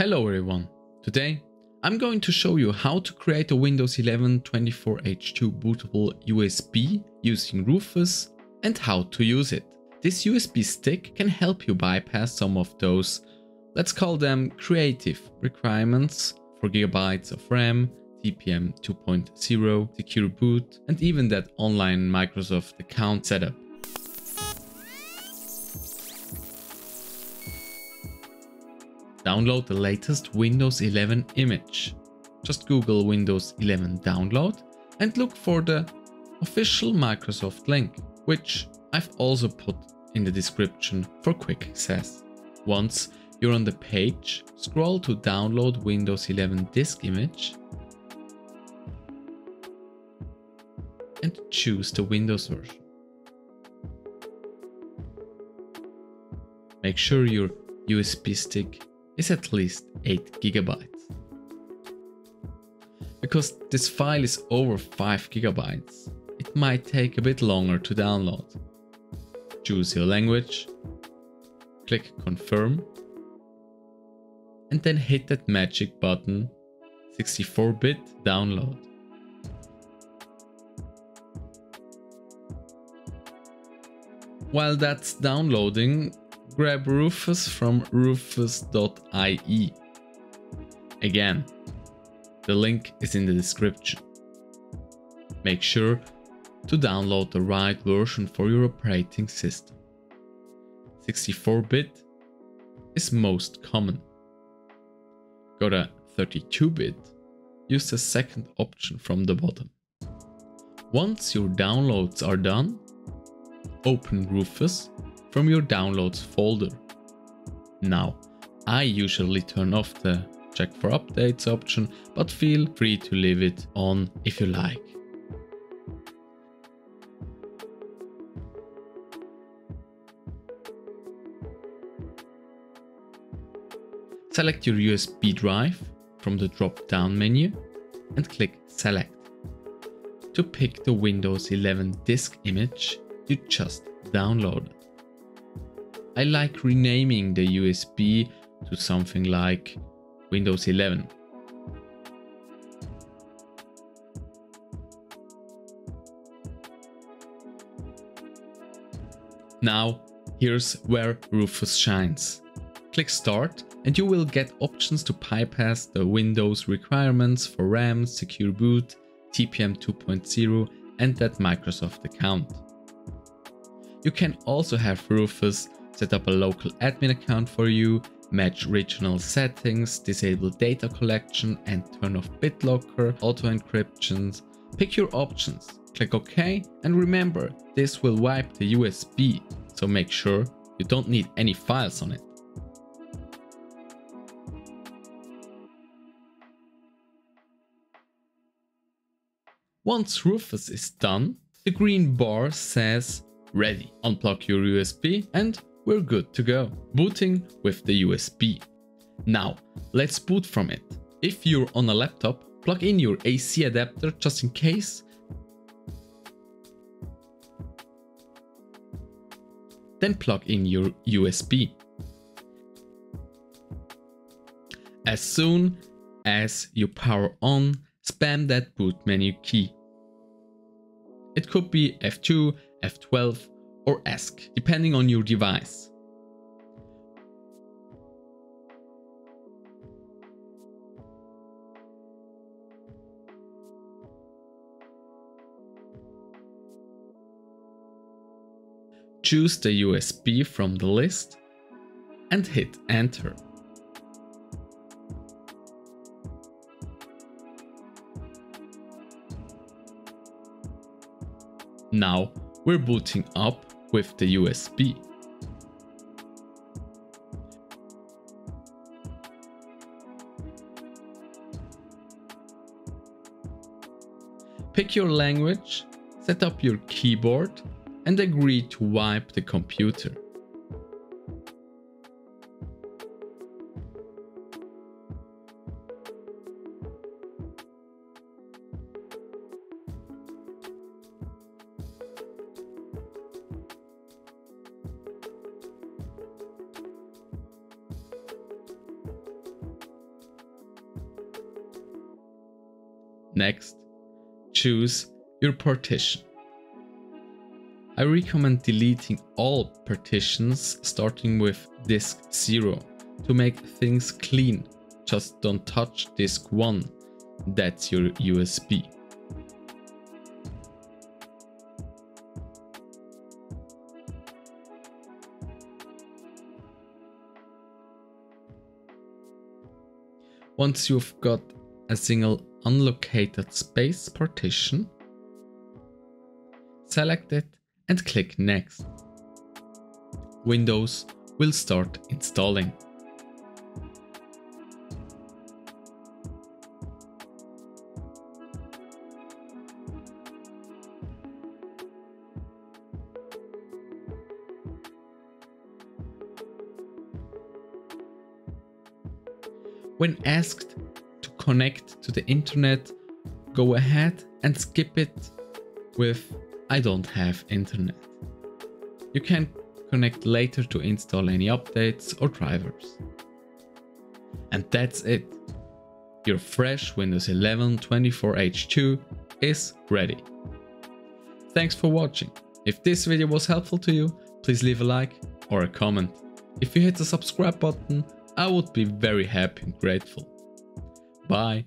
Hello everyone, today I'm going to show you how to create a Windows 11 24H2 bootable USB using Rufus and how to use it. This USB stick can help you bypass some of those, let's call them creative requirements for gigabytes of RAM, TPM 2.0, Secure Boot and even that online Microsoft account setup. Download the latest Windows 11 image. Just Google Windows 11 download and look for the official Microsoft link, which I've also put in the description for quick access. Once you're on the page, scroll to download Windows 11 disk image and choose the Windows version. Make sure your USB stick is at least 8 GB. Because this file is over 5 GB, it might take a bit longer to download. Choose your language, click confirm, and then hit that magic button, 64-bit download. While that's downloading, grab Rufus from rufus.ie. Again, the link is in the description. Make sure to download the right version for your operating system. 64-bit is most common. Go to 32-bit, use the second option from the bottom. Once your downloads are done, open Rufus from your downloads folder. Now, I usually turn off the check for updates option, but feel free to leave it on if you like. Select your USB drive from the drop-down menu and click Select to pick the Windows 11 disk image you just downloaded. I like renaming the USB to something like Windows 11. Now, here's where Rufus shines. Click Start and you will get options to bypass the Windows requirements for RAM, Secure Boot, TPM 2.0 and that Microsoft account. You can also have Rufus set up a local admin account for you, match regional settings, disable data collection and turn off BitLocker, auto encryptions. Pick your options, click OK, and remember, this will wipe the USB, so make sure you don't need any files on it. Once Rufus is done, the green bar says ready. Unplug your USB and we're good to go. Booting with the USB. Now, let's boot from it. If you're on a laptop, plug in your AC adapter just in case. Then plug in your USB. As soon as you power on, spam that boot menu key. It could be F2, F12, or ESC, depending on your device. Choose the USB from the list and hit Enter. Now we're booting up with the USB. Pick your language, set up your keyboard, and agree to wipe the computer. Next, choose your partition. I recommend deleting all partitions starting with disk 0 to make things clean. Just don't touch disk 1, that's your USB. Once you've got a single unlocated space partition, select it and click Next. Windows will start installing. When asked to connect to the internet, go ahead and skip it with "I don't have internet." You can connect later to install any updates or drivers. And that's it. Your fresh Windows 11 24H2 is ready. Thanks for watching. If this video was helpful to you, please leave a like or a comment. If you hit the subscribe button, I would be very happy and grateful. Bye.